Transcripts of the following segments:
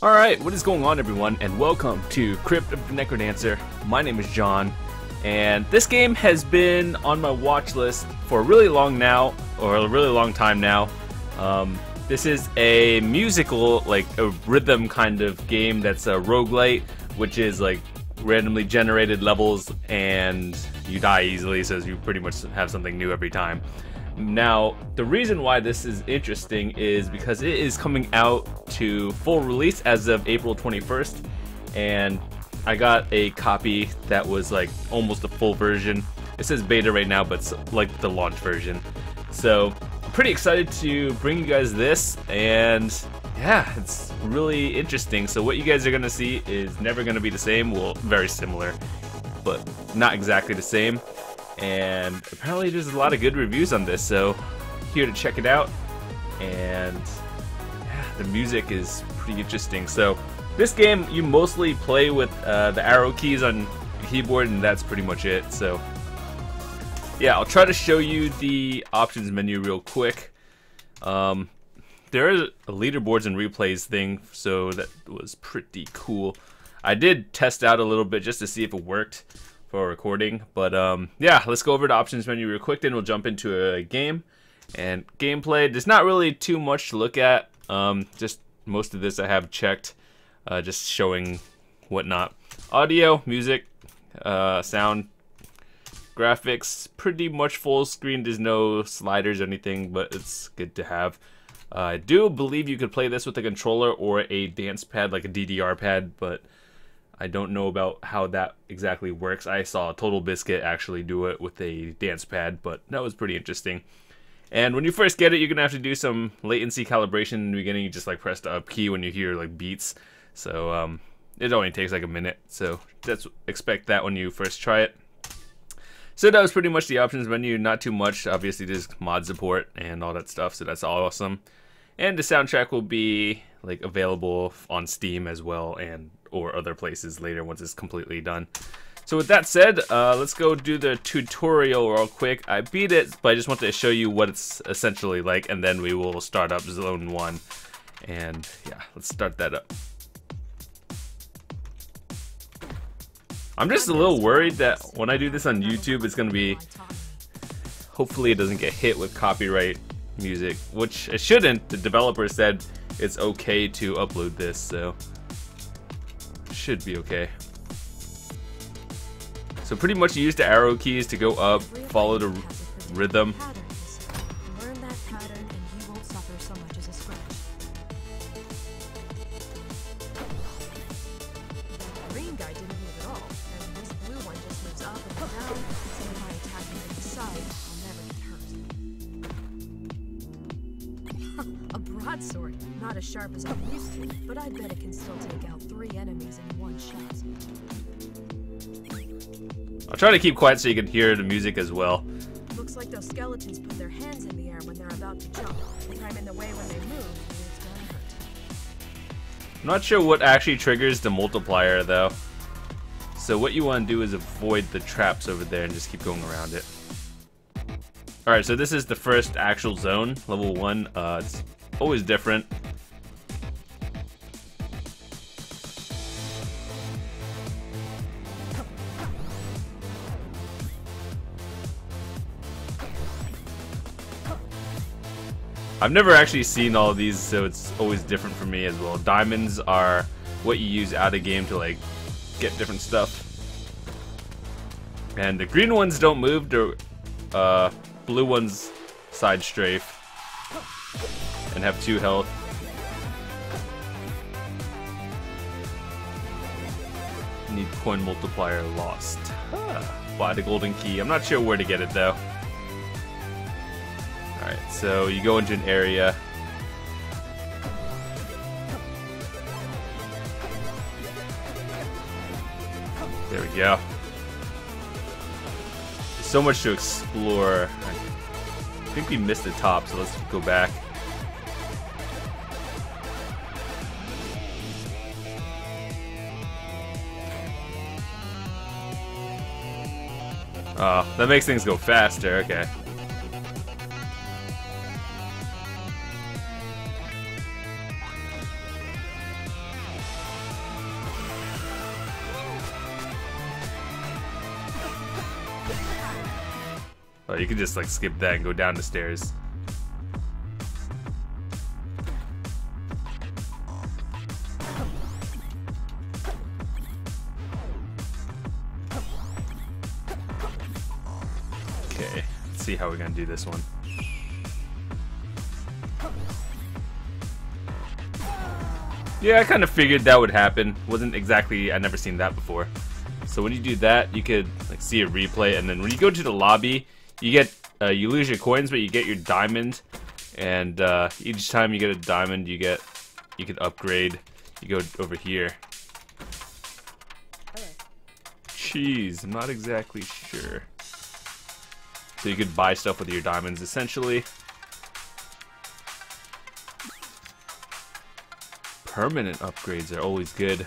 Alright, what is going on everyone, and welcome to Crypt of the Necrodancer. My name is John, and this game has been on my watch list for a really long time now. This is a musical, like a rhythm kind of game that's a roguelite, which is like randomly generated levels and you die easily, so you pretty much have something new every time. Now, the reason why this is interesting is because it is coming out to full release as of April 21st, and I got a copy that was like almost a full version. It says beta right now, but it's like the launch version. So, I'm pretty excited to bring you guys this, and yeah, it's really interesting. So what you guys are going to see is never going to be the same, well, very similar, but not exactly the same. And apparently there's a lot of good reviews on this, so here to check it out. And yeah, the music is pretty interesting. So this game you mostly play with the arrow keys on the keyboard, and that's pretty much it. So yeah, I'll try to show you the options menu real quick. There is a leaderboards and replays thing, so that was pretty cool. I did test out a little bit just to see if it worked for recording, but yeah, let's go over to options menu real quick, then we'll jump into a game and gameplay. There's not really too much to look at, just most of this I have checked, just showing whatnot. Audio, music, sound, graphics, pretty much full screen. There's no sliders or anything, but it's good to have. I do believe you could play this with a controller or a dance pad, like a DDR pad, but I don't know about how that exactly works. I saw TotalBiscuit actually do it with a dance pad, but that was pretty interesting. And when you first get it, you're gonna have to do some latency calibration in the beginning. You just like press the up key when you hear like beats. So it only takes like a minute. So that's, expect that when you first try it. So that was pretty much the options menu. Not too much. Obviously there's mod support and all that stuff, so that's awesome. And the soundtrack will be like available on Steam as well, and or other places later once it's completely done. So with that said, let's go do the tutorial real quick. I beat it, but I just wanted to show you what it's essentially like, and then we will start up Zone 1. And yeah, let's start that up. I'm just a little worried that when I do this on YouTube, it's going to be... hopefully it doesn't get hit with copyright music, which it shouldn't. The developer said it's okay to upload this, so... should be okay. So pretty much you use the arrow keys to go up, follow the rhythm. Learn that pattern and you won't suffer so much as a scratch. The green guy didn't move at all, and this blue one just moves up and down, so if I attack him from the side, I'll never get hurt. A broadsword, not as sharp as I'm used to, but I bet it can still take out 3 enemies in one shot. I'll try to keep quiet so you can hear the music as well. Looks like those skeletons put their hands in the air when they're about to jump. If I'm in the way when they move, it's gonna hurt. I'm not sure what actually triggers the multiplier though. So what you want to do is avoid the traps over there and just keep going around it. Alright, so this is the first actual zone, level 1. It's always different. I've never actually seen all of these, so it's always different for me as well. Diamonds are what you use out of game to like get different stuff. And the green ones don't move, the blue ones side strafe and have 2 health. Need coin multiplier lost. Buy the golden key. I'm not sure where to get it though. Alright, so you go into an area. There we go. There's so much to explore. I think we missed the top, so let's go back. Oh, that makes things go faster, okay. Oh, you can just like skip that and go down the stairs. Okay, let's see how we're gonna do this one. Yeah, I kind of figured that would happen. Wasn't exactly, I'd never seen that before. So when you do that, you could like see a replay, and then when you go to the lobby, you get you lose your coins, but you get your diamond. And each time you get a diamond, you can upgrade. You go over here. Jeez, I'm not exactly sure. So you could buy stuff with your diamonds, essentially. Permanent upgrades are always good.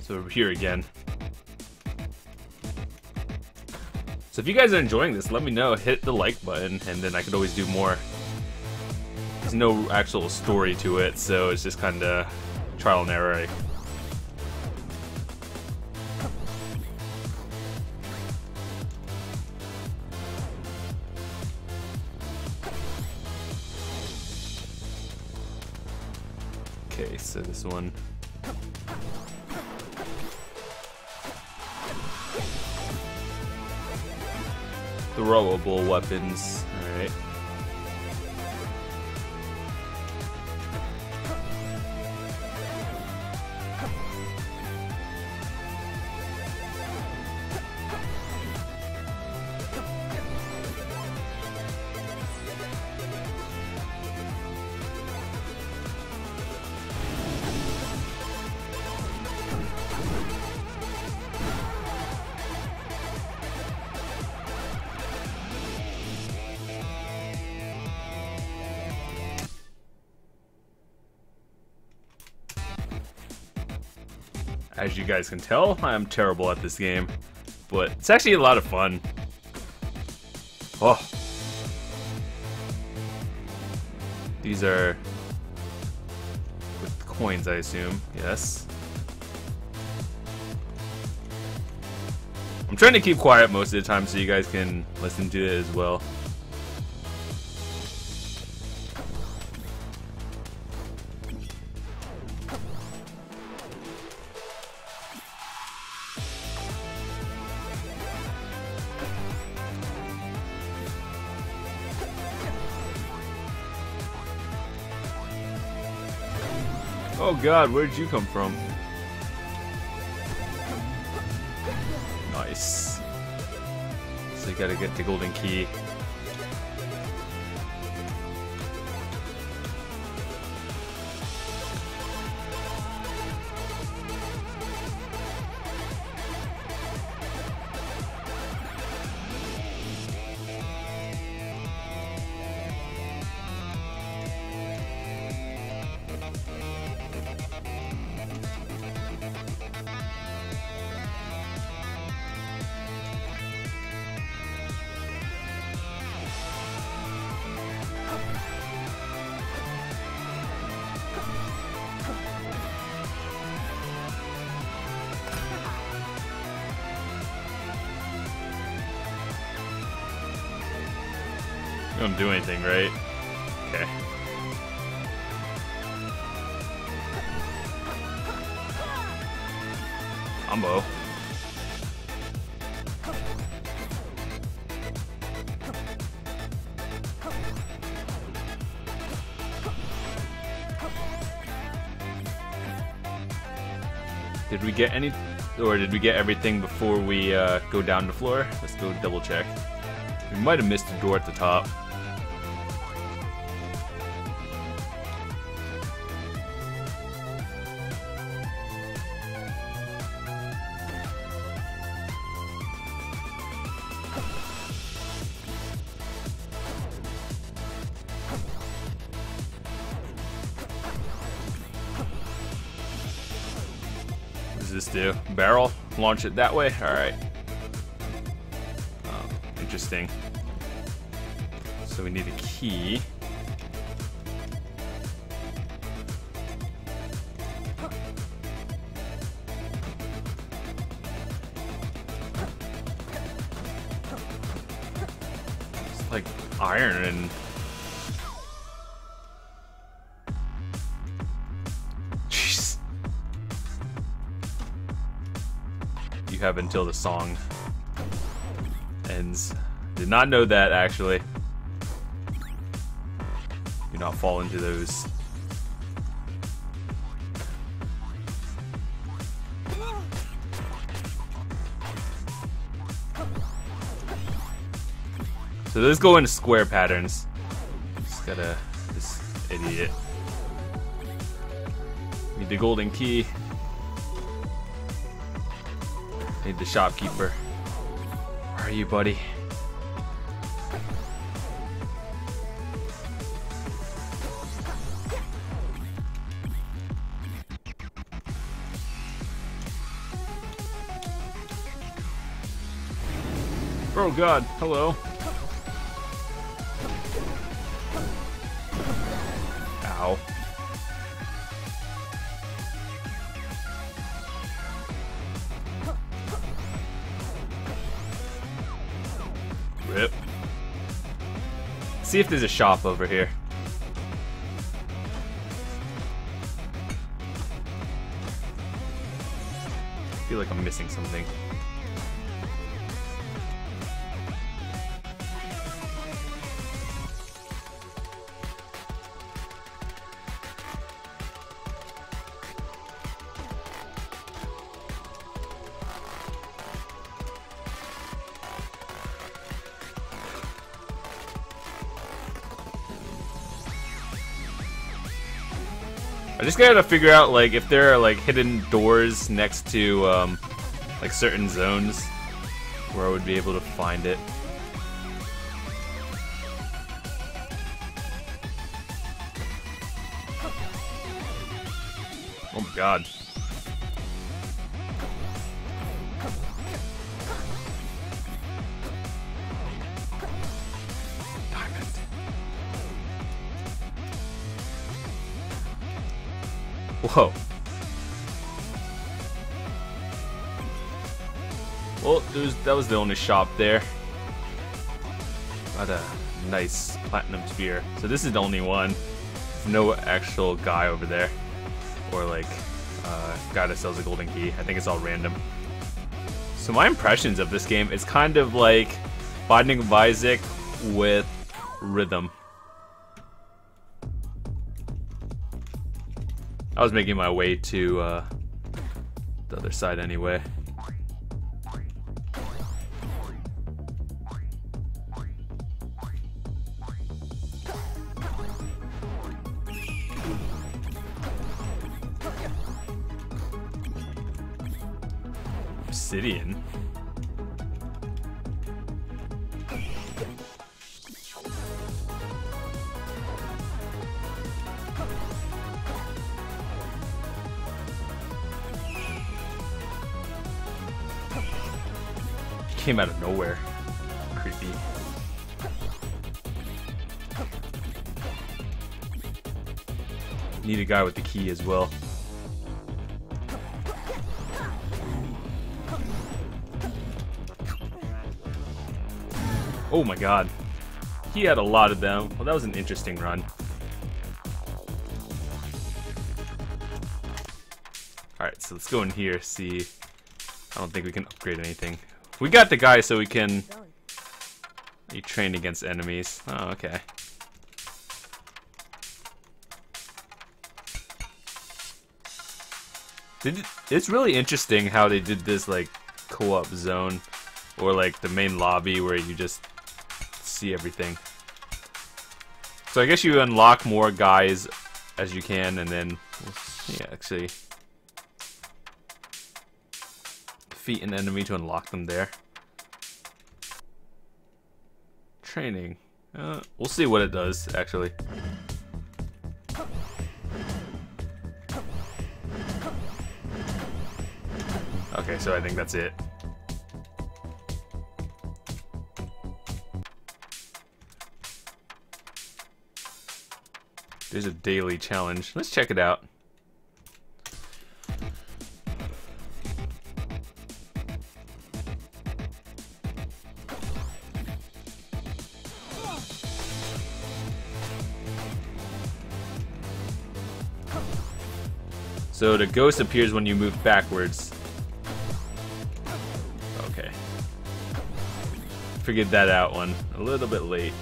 So we're here again. So if you guys are enjoying this, let me know. Hit the like button, and then I could always do more. There's no actual story to it, so it's just kind of trial and error. Okay, so this one. Throwable weapons. Alright. As you guys can tell, I'm terrible at this game, but it's actually a lot of fun. Oh, these are with coins, I assume. Yes. I'm trying to keep quiet most of the time so you guys can listen to it as well. Oh god, where did you come from? Nice. So you gotta get the golden key. Don't do anything, right? Okay. Combo. Did we get any, or did we get everything before we go down the floor? Let's go double check. We might have missed the door at the top. This do barrel launch it that way. All right. Interesting. So we need a key. like iron and jeez. You have until the song ends. Did not know that actually. Do not fall into those. So those go into square patterns. Just gotta, this idiot. Need the golden key. Need the shopkeeper. Where are you, buddy? Oh God, hello. Ow. Rip. See if there's a shop over here. I feel like I'm missing something. I just gotta figure out like if there are like hidden doors next to like certain zones where I would be able to find it. Oh my God. Whoa. Well, that was the only shop there. Got a nice platinum spear. So this is the only one. There's no actual guy over there. Or like guy that sells a golden key. I think it's all random. So my impressions of this game is kind of like Binding of Isaac with rhythm. I was making my way to the other side anyway. Obsidian. Came out of nowhere. Creepy. Need a guy with the key as well. Oh my God. He had a lot of them. Well, that was an interesting run. Alright, so let's go in here, see. I don't think we can upgrade anything. We got the guy so we can be trained against enemies. Oh, okay. It's really interesting how they did this like co-op zone or like the main lobby where you just see everything. So I guess you unlock more guys as you can and then yeah, actually defeat an enemy to unlock them there. Training. We'll see what it does, actually. Okay, so I think that's it. There's a daily challenge. Let's check it out. So the ghost appears when you move backwards. Okay. Figured that out one. A little bit late.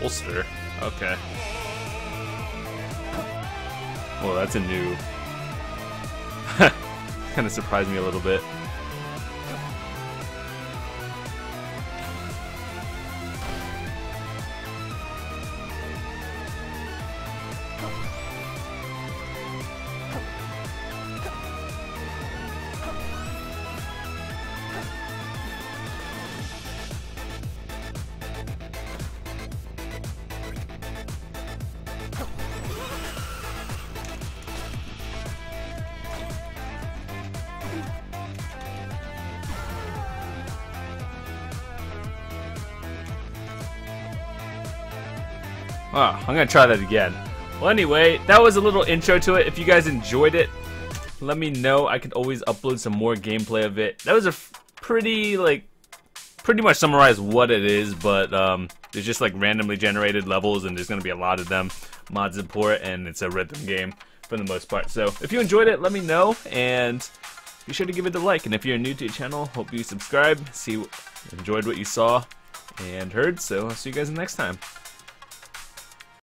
Holster. Okay. Well, that's a new. Kind of surprised me a little bit. Oh, I'm gonna try that again. Well, anyway, that was a little intro to it. If you guys enjoyed it, let me know. I could always upload some more gameplay of it. That was a pretty much summarize what it is, but there's just like randomly generated levels, and there's gonna be a lot of them. Mod support, and it's a rhythm game for the most part. So if you enjoyed it, let me know, and be sure to give it a like. And if you're new to the channel, hope you subscribe. Enjoyed what you saw and heard. So I'll see you guys next time.